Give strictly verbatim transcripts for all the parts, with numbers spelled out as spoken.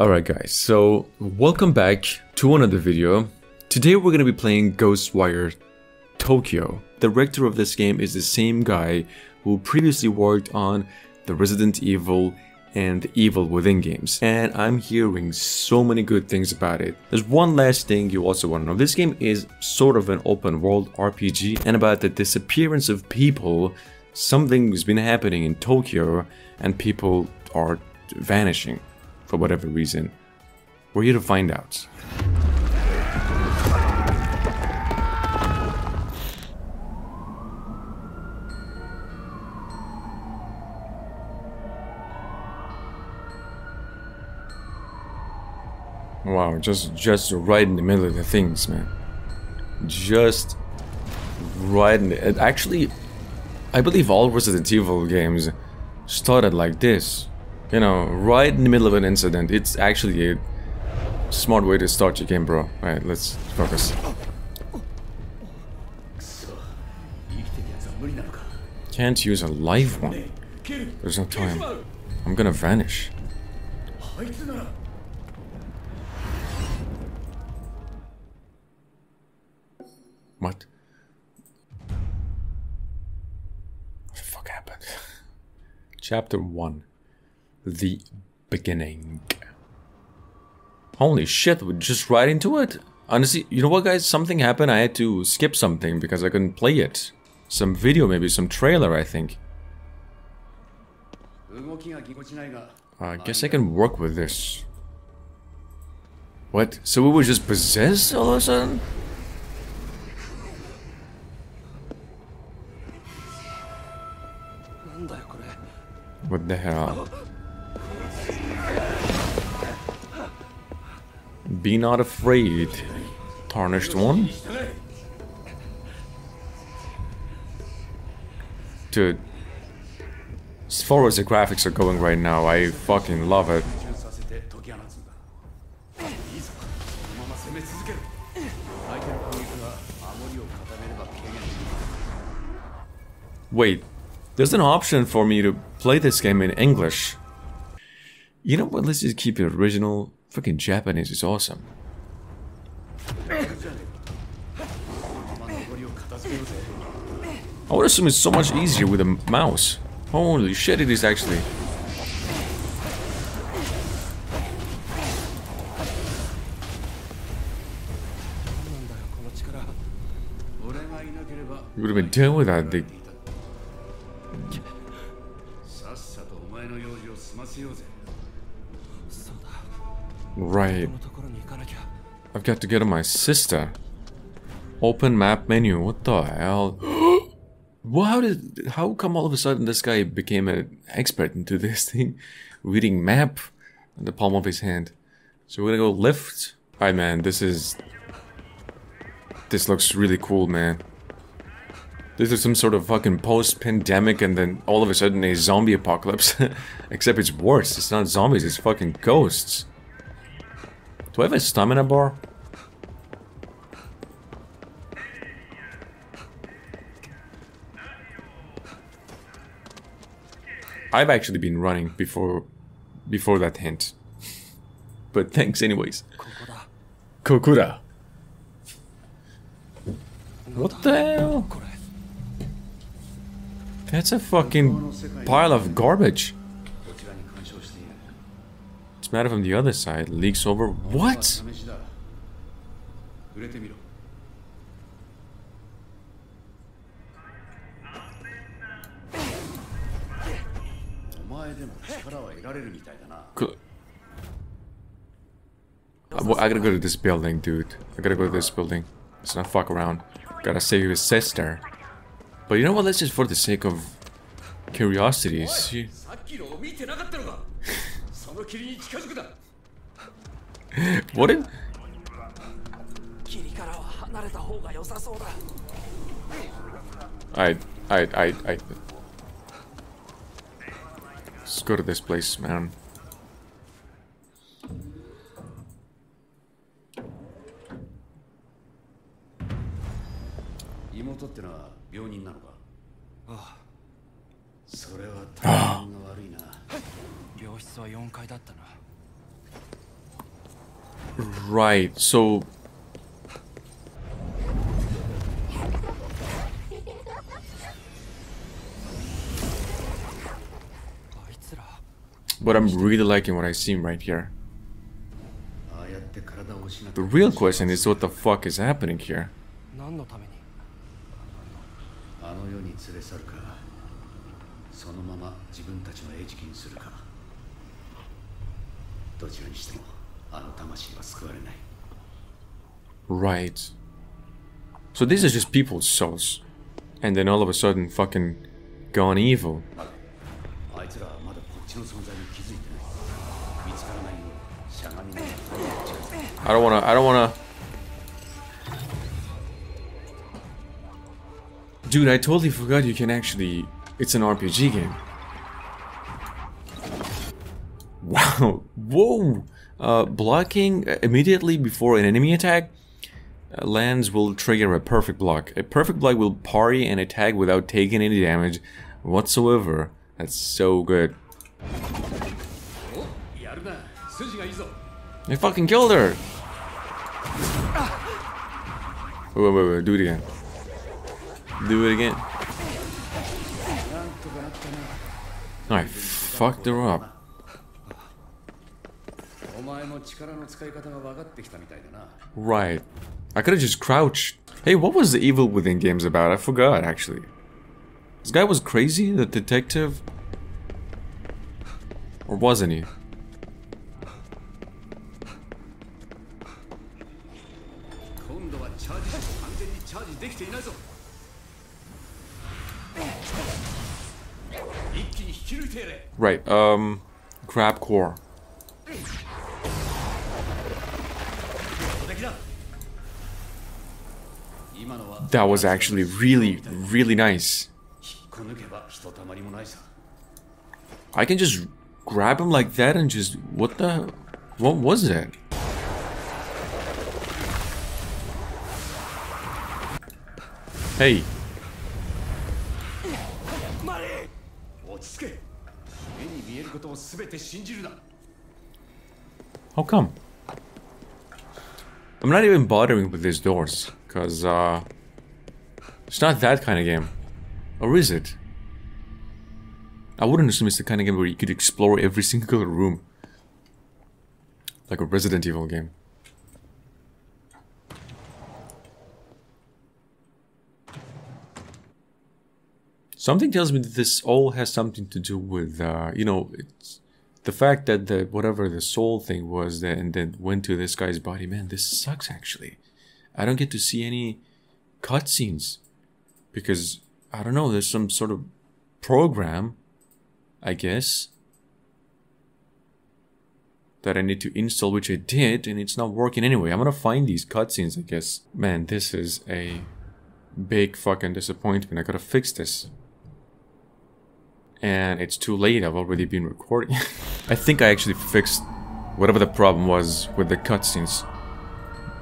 Alright guys, so welcome back to another video. Today we're going to be playing Ghostwire Tokyo. The director of this game is the same guy who previously worked on the Resident Evil and the Evil Within games, and I'm hearing so many good things about it. There's one last thing you also want to know. This game is sort of an open world R P G and about the disappearance of people. Something has been happening in Tokyo and people are vanishing for whatever reason. We're here to find out. Wow, just just right in the middle of the things, man. Just right in the... Actually, I believe all Resident Evil games started like this. You know, right in the middle of an incident. It's actually a smart way to start your game, bro. Alright, let's focus. Can't use a live one. There's no time. I'm gonna vanish. What? What the fuck happened? Chapter one. The beginning. Holy shit, we're just right into it. Honestly, you know what guys? Something happened. I had to skip something because I couldn't play it. Some video, maybe some trailer, I think. I guess I can work with this. What? So we were just possessed all of a sudden? What the hell? Be not afraid, Tarnished One. Dude, as far as the graphics are going right now, I fucking love it. Wait. There's an option for me to play this game in English. You know what, let's just keep it original. Freaking Japanese is awesome. I would assume it's so much easier with a mouse. Holy shit, it is actually. You would have been dealing with that, the right. I've got to get to my sister. Open map menu. What the hell? Well, how did? How come all of a sudden this guy became an expert into this thing? Reading map on the palm of his hand. So we're gonna go left. Alright, man. This is. This looks really cool, man. This is some sort of fucking post-pandemic and then all of a sudden a zombie apocalypse. Except it's worse. It's not zombies, it's fucking ghosts. Do I have a stamina bar? I've actually been running before before that hint. But thanks anyways. Kokura. What the hell? That's a fucking pile of garbage. It's matter from the other side. Leaks over. What? I gotta go to this building, dude. I gotta go to this building. Let's not fuck around. Gotta save his sister. But you know what, let's just, for the sake of curiosity, see. What did? Alright, alright, alright, alright. Let's go to this place, man. Right, so... But I'm really liking what I see right here. The real question is what the fuck is happening here? Right. So this is just people's souls. And then all of a sudden fucking gone evil. I don't wanna, I don't wanna... Dude, I totally forgot you can actually... It's an R P G game. Wow, whoa! Uh, blocking immediately before an enemy attack. Uh, lands will trigger a perfect block. A perfect block will parry an attack without taking any damage whatsoever. That's so good. I fucking killed her! Wait, wait, wait, wait, do it again. Do it again. I fucked her up. Right. I could've just crouched. Hey, what was the Evil Within games about? I forgot, actually. This guy was crazy, the detective? Or wasn't he? Right, um... Crab Core. That was actually really, really nice. I can just grab him like that and just... What the... What was that? Hey. How come? I'm not even bothering with these doors, cause uh, it's not that kind of game, or is it? I wouldn't assume it's the kind of game where you could explore every single room, like a Resident Evil game. Something tells me that this all has something to do with, uh, you know, it's the fact that the whatever the soul thing was that and then went to this guy's body. Man, this sucks actually. I don't get to see any cutscenes because I don't know. There's some sort of program, I guess, that I need to install, which I did, and it's not working anyway. I'm gonna find these cutscenes, I guess. Man, this is a big fucking disappointment. I gotta fix this. And it's too late, I've already been recording. I think I actually fixed whatever the problem was with the cutscenes.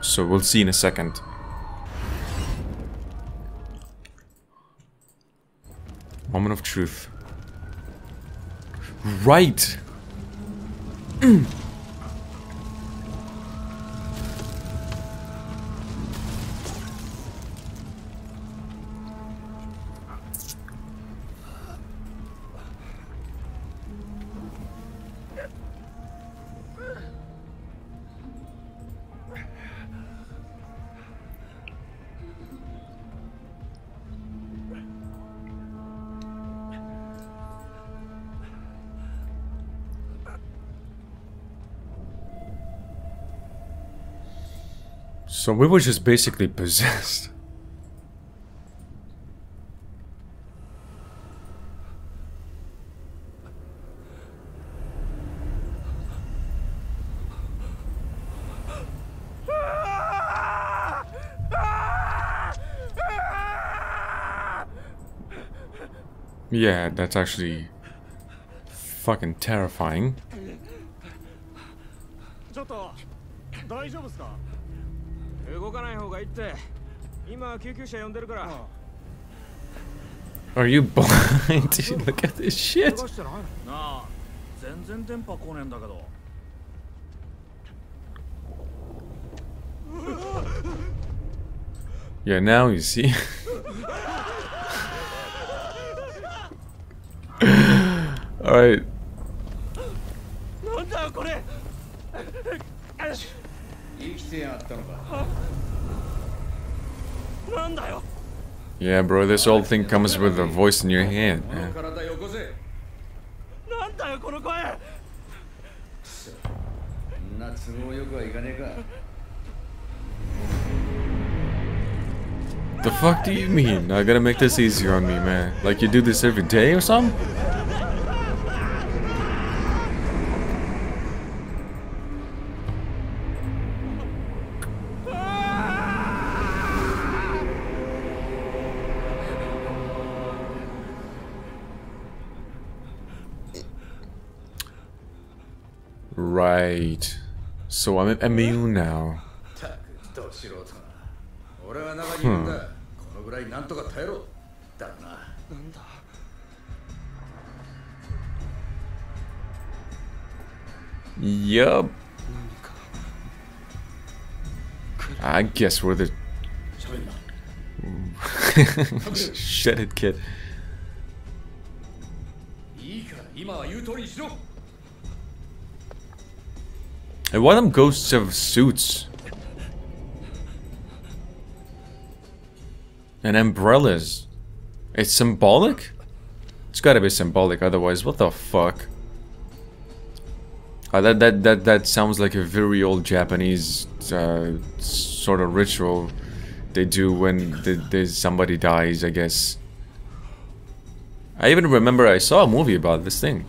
So we'll see in a second. Moment of truth. Right! So we were just basically possessed. Yeah, that's actually fucking terrifying. Are you blind? Dude, look at this shit. Yeah, now you see. Alright. Yeah, bro, this whole thing comes with a voice in your head. Man. The fuck do you mean? I gotta make this easier on me, man. Like you do this every day or something? Right. So I'm immune now. Hmm. Yup. I guess we're the... Shut it, kid. And why them ghosts have suits? And umbrellas. It's symbolic? It's gotta be symbolic, otherwise what the fuck? Uh, that, that, that, that sounds like a very old Japanese uh, sort of ritual they do when the, the, somebody dies, I guess. I even remember I saw a movie about this thing.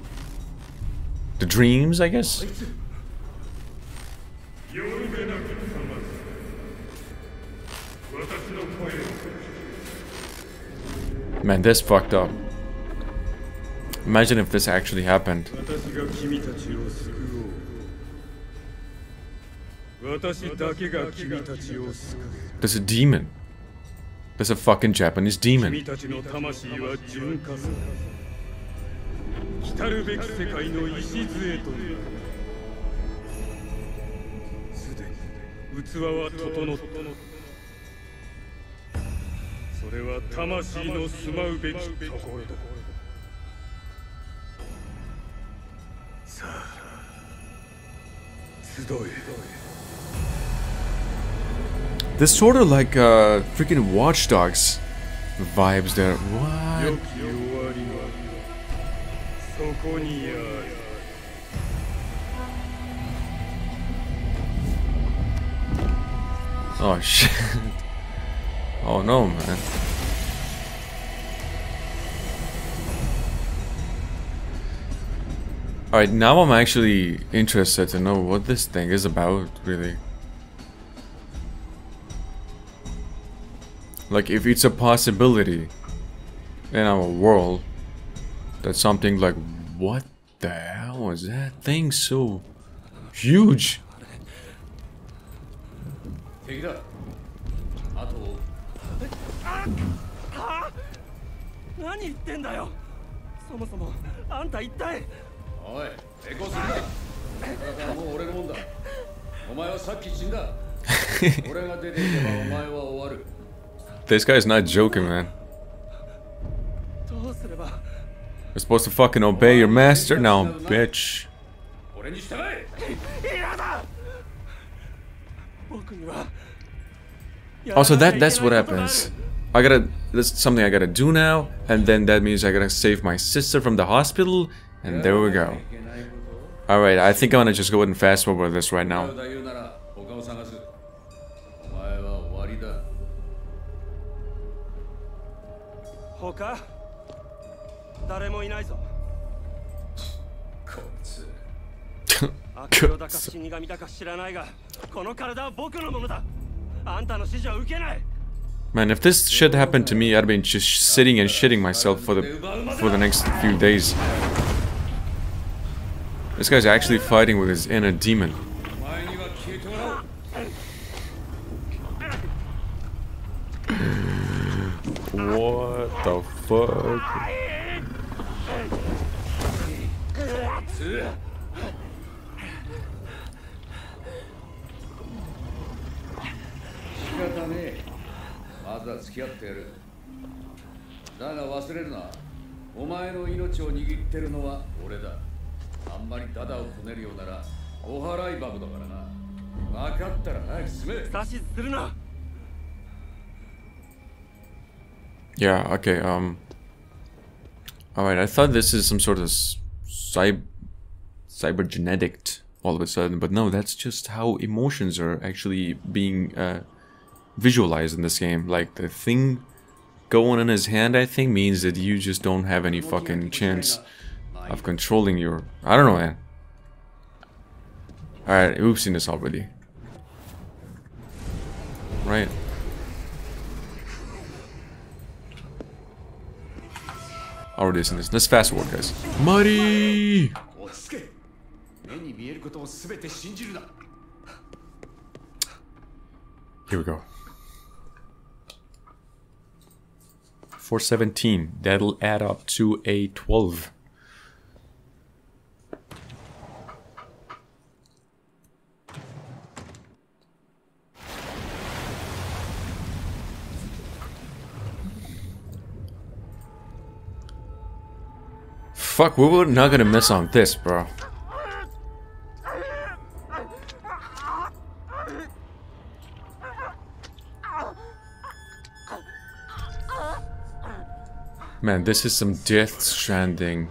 The Dreams, I guess? Man, this fucked up. Imagine if this actually happened. There's a demon. There's a fucking Japanese demon. This sort of like uh, freaking Watch Dogs vibes there. What? Oh shit. Oh no, man. Alright, now I'm actually interested to know what this thing is about, really. Like, if it's a possibility in our world, that something like, what the hell was that thing so huge? Take it up. This guy's not joking, man. You're supposed to fucking obey your master now, bitch. Also, that that's what happens. I gotta, that's something I gotta do now, and then that means I gotta save my sister from the hospital, and there we go. Alright, I think I'm gonna just go ahead and fast forward this right now. Man, if this shit happened to me, I'd been just sitting and shitting myself for the for the next few days. This guy's actually fighting with his inner demon. What the fuck? なたは付き合っている。だが忘れるな。お前の命を握ってるのは俺だ。あんまりダダをこねるようならお払いバブだからな。分かったら早く進め。指図するな。 Yeah, okay, um... Alright, I thought this is some sort of cyber... cybergenetic all of a sudden, but no, that's just how emotions are actually being uh, visualized in this game. Like, the thing going in his hand, I think, means that you just don't have any fucking chance of controlling your... I don't know, man. Alright, we've seen this already. Right. Already seen this. Let's fast forward, guys. Muddy! Here we go. four seventeen. That'll add up to a twelve. Fuck, we were not gonna miss on this, bro. Man, this is some Death Stranding.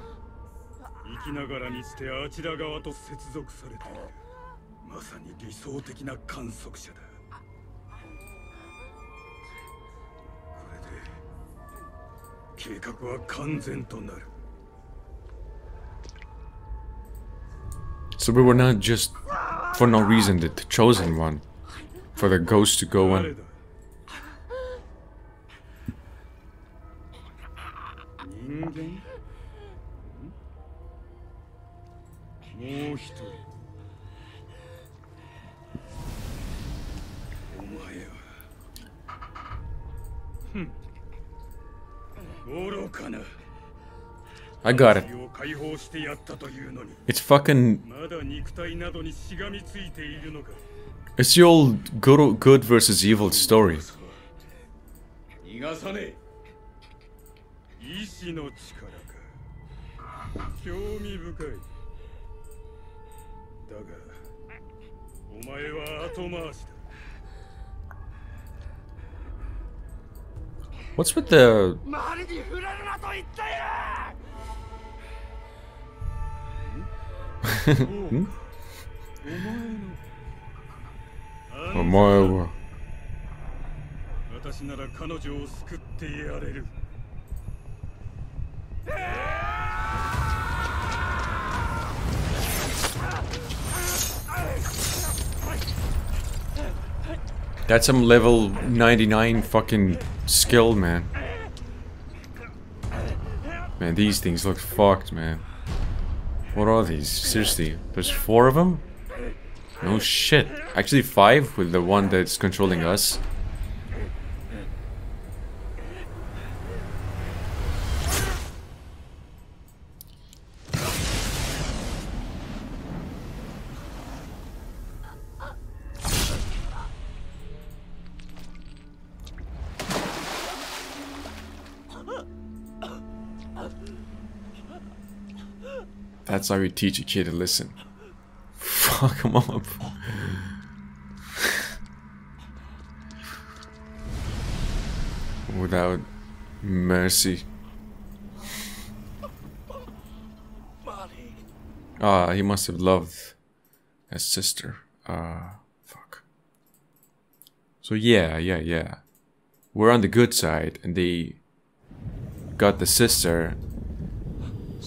So we were not just, for no reason, the chosen one. For the ghost to go in. I got it. It's fucking... It's the old good, good versus evil story. What's with the... hmm? Omae wa... That's some level ninety-nine fucking skill, man. Man, these things look fucked, man. What are these? Seriously, there's four of them? No shit. Actually five with the one that's controlling us. That's how you teach a kid to listen. Fuck him up. Without mercy. Ah, uh, he must have loved his sister. Ah, uh, fuck. So yeah, yeah, yeah. We're on the good side, and they got the sister.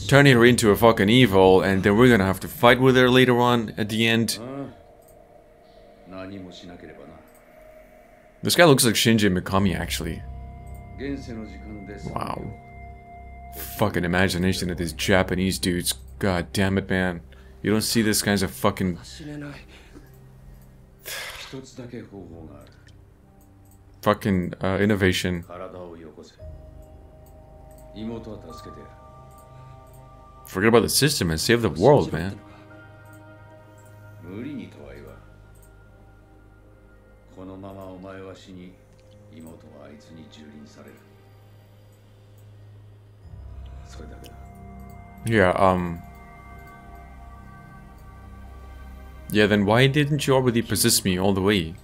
Turning her into a fucking evil, and then we're gonna have to fight with her later on, at the end. This guy looks like Shinji Mikami, actually. Wow. Fucking imagination of these Japanese dudes. God damn it, man. You don't see this kinds of fucking... fucking, uh, innovation. Forget about the system and save the world, man. 妹はあいつに蹂躙される。それだけだ。Yeah, um. Yeah, then why didn't you already possess me all the way?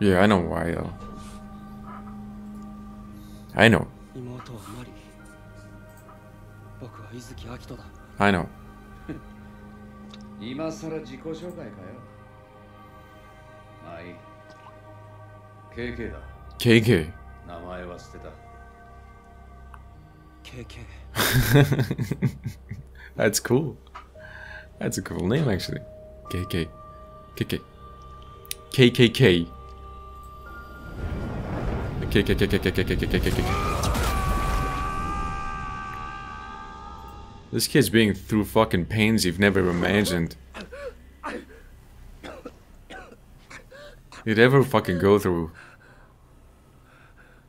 Yeah, I know why though. I know. I know. K K. That's cool. That's a cool name actually. K K. K K. K K K. This kid's being through fucking pains you've never imagined you'd ever fucking go through.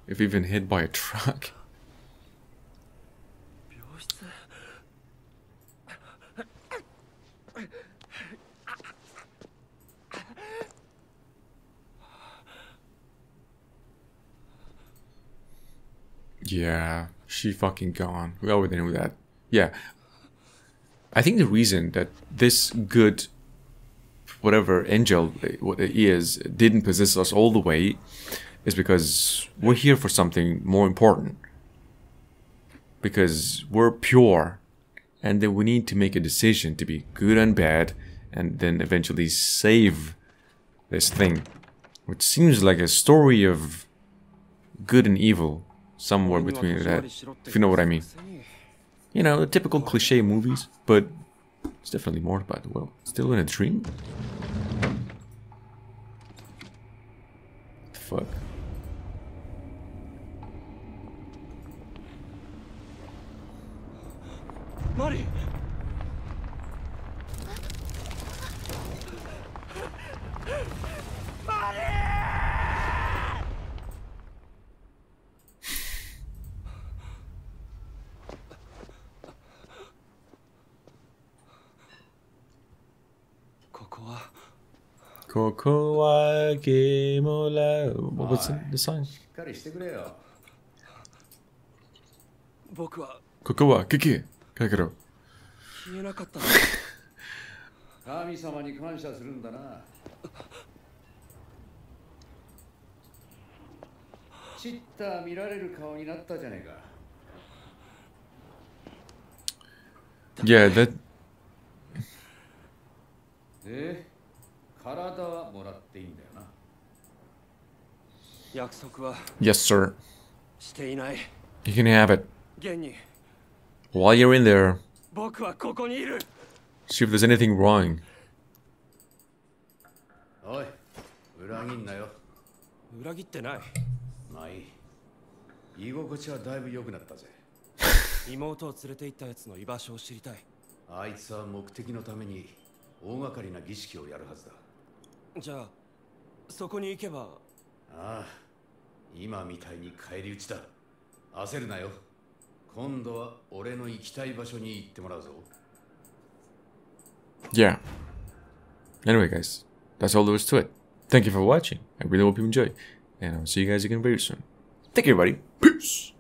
If you've been hit by a truck. Yeah, she fucking gone. We already knew that. Yeah. I think the reason that this good, whatever angel what it is, didn't possess us all the way is because we're here for something more important. Because we're pure. And then we need to make a decision to be good and bad. And then eventually save this thing. Which seems like a story of good and evil. Somewhere between that, if you know what I mean. You know, the typical cliche movies, but it's definitely more about, well, still in a dream? What the fuck? Mari! Kokura Gemola. What's the song? Kokura Kiki Kakaro. Yeah, that. Yes, sir. You can have it. While you're in there, see if there's anything wrong. Ah, yeah. Anyway, guys, that's all there is to it. Thank you for watching. I really hope you enjoyed, and I'll see you guys again very soon. Thank you, everybody. Peace.